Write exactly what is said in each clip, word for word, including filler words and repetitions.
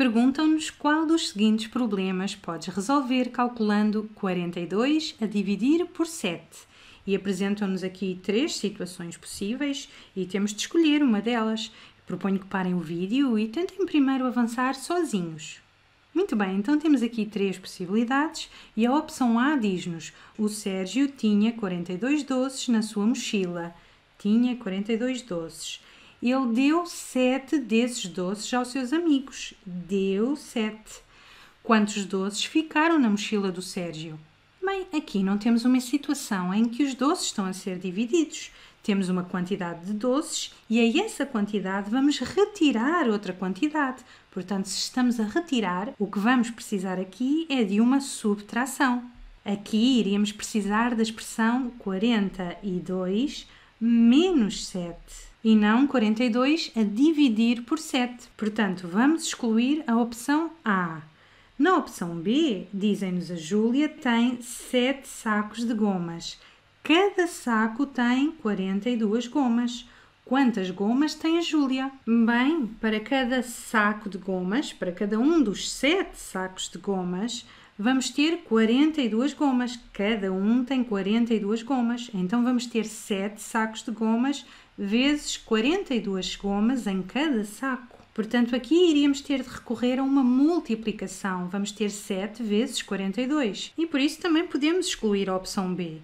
Perguntam-nos qual dos seguintes problemas podes resolver calculando quarenta e dois a dividir por sete. E apresentam-nos aqui três situações possíveis e temos de escolher uma delas. Proponho que parem o vídeo e tentem primeiro avançar sozinhos. Muito bem, então temos aqui três possibilidades e a opção A diz-nos: o Sérgio tinha quarenta e dois doces na sua mochila. Tinha quarenta e dois doces. Ele deu sete desses doces aos seus amigos. Deu sete. Quantos doces ficaram na mochila do Sérgio? Bem, aqui não temos uma situação em que os doces estão a ser divididos. Temos uma quantidade de doces e a essa quantidade vamos retirar outra quantidade. Portanto, se estamos a retirar, o que vamos precisar aqui é de uma subtração. Aqui iríamos precisar da expressão quarenta e dois menos sete e não quarenta e dois a dividir por sete. Portanto, vamos excluir a opção A. Na opção B, dizem-nos: a Júlia tem sete sacos de gomas. Cada saco tem quarenta e duas gomas. Quantas gomas tem a Júlia? Bem, para cada saco de gomas, para cada um dos sete sacos de gomas, vamos ter quarenta e duas gomas. Cada um tem quarenta e duas gomas. Então vamos ter sete sacos de gomas vezes quarenta e duas gomas em cada saco. Portanto, aqui iríamos ter de recorrer a uma multiplicação. Vamos ter sete vezes quarenta e dois. E por isso também podemos excluir a opção B.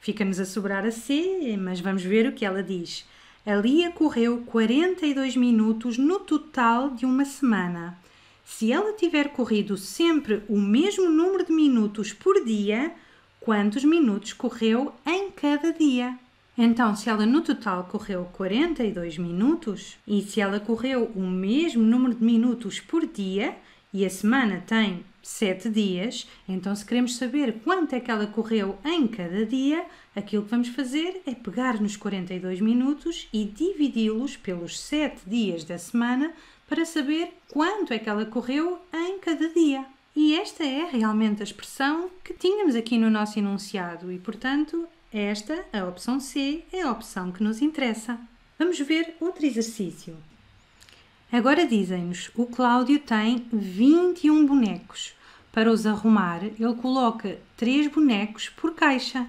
Fica-nos a sobrar a C, mas vamos ver o que ela diz. A Lia correu quarenta e dois minutos no total de uma semana. Se ela tiver corrido sempre o mesmo número de minutos por dia, quantos minutos correu em cada dia? Então, se ela no total correu quarenta e dois minutos e se ela correu o mesmo número de minutos por dia e a semana tem sete dias, então se queremos saber quanto é que ela correu em cada dia, aquilo que vamos fazer é pegar nos quarenta e dois minutos e dividi-los pelos sete dias da semana para saber quanto é que ela correu em cada dia. E esta é realmente a expressão que tínhamos aqui no nosso enunciado e, portanto, esta, a opção C, é a opção que nos interessa. Vamos ver outro exercício. Agora dizem-nos: o Cláudio tem vinte e um bonecos. Para os arrumar, ele coloca três bonecos por caixa,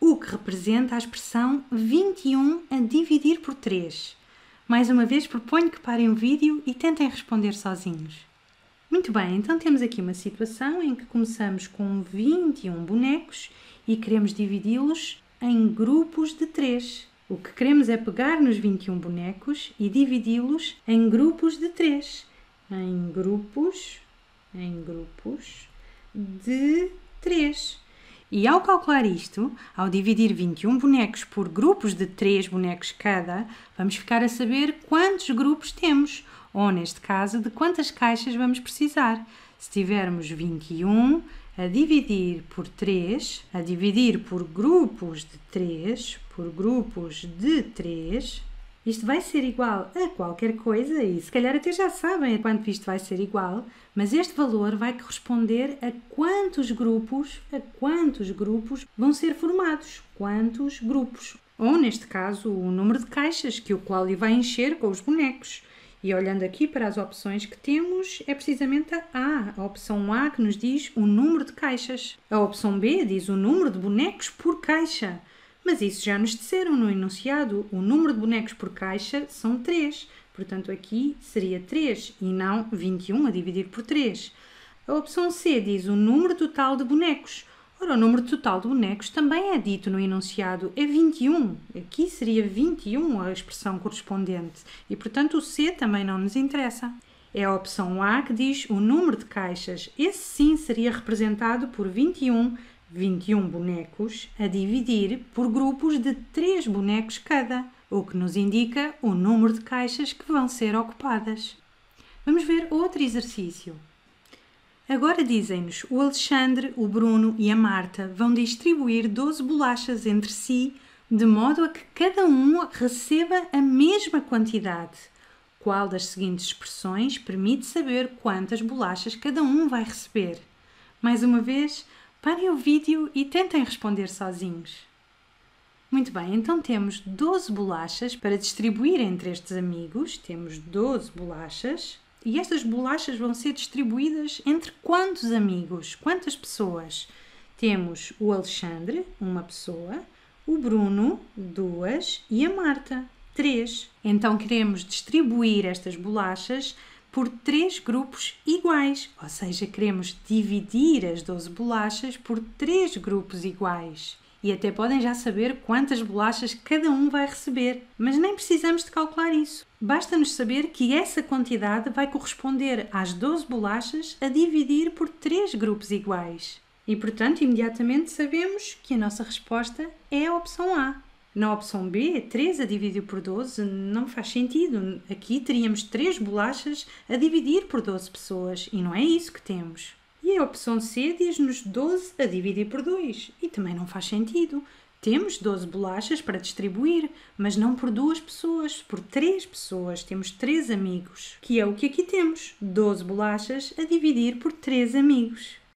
o que representa a expressão vinte e um a dividir por três. Mais uma vez, proponho que parem o vídeo e tentem responder sozinhos. Muito bem, então temos aqui uma situação em que começamos com vinte e um bonecos e queremos dividi-los em grupos de três. O que queremos é pegar nos vinte e um bonecos e dividi-los em grupos de três. Em grupos, em grupos de três. E ao calcular isto, ao dividir vinte e um bonecos por grupos de três bonecos cada, vamos ficar a saber quantos grupos temos, ou neste caso, de quantas caixas vamos precisar. Se tivermos vinte e um a dividir por três, a dividir por grupos de três, por grupos de três, isto vai ser igual a qualquer coisa e se calhar até já sabem a quanto isto vai ser igual, mas este valor vai corresponder a quantos grupos, a quantos grupos vão ser formados, quantos grupos, ou neste caso o número de caixas que o Cláudio vai encher com os bonecos. E olhando aqui para as opções que temos, é precisamente a A, a opção A que nos diz o número de caixas. A opção B diz o número de bonecos por caixa. Mas isso já nos disseram no enunciado, o número de bonecos por caixa são três. Portanto, aqui seria três e não vinte e um a dividir por três. A opção C diz o número total de bonecos. Ora, o número total de bonecos também é dito no enunciado, é vinte e um. Aqui seria vinte e um a expressão correspondente e, portanto, o C também não nos interessa. É a opção A que diz o número de caixas. Esse sim seria representado por vinte e um, vinte e um bonecos a dividir por grupos de três bonecos cada, o que nos indica o número de caixas que vão ser ocupadas. Vamos ver outro exercício. Agora dizem-nos: o Alexandre, o Bruno e a Marta vão distribuir doze bolachas entre si, de modo a que cada um receba a mesma quantidade. Qual das seguintes expressões permite saber quantas bolachas cada um vai receber? Mais uma vez, parem o vídeo e tentem responder sozinhos. Muito bem, então temos doze bolachas para distribuir entre estes amigos. Temos doze bolachas. E estas bolachas vão ser distribuídas entre quantos amigos? Quantas pessoas? Temos o Alexandre, uma pessoa, o Bruno, duas, e a Marta, três. Então queremos distribuir estas bolachas por três grupos iguais, ou seja, queremos dividir as doze bolachas por três grupos iguais. E até podem já saber quantas bolachas cada um vai receber, mas nem precisamos de calcular isso. Basta-nos saber que essa quantidade vai corresponder às doze bolachas a dividir por três grupos iguais. E, portanto, imediatamente sabemos que a nossa resposta é a opção A. Na opção B, três a dividir por doze não faz sentido. Aqui teríamos três bolachas a dividir por doze pessoas e não é isso que temos. E a opção C diz-nos doze a dividir por dois e também não faz sentido. Temos doze bolachas para distribuir, mas não por duas pessoas, por três pessoas. Temos três amigos, que é o que aqui temos. doze bolachas a dividir por três amigos.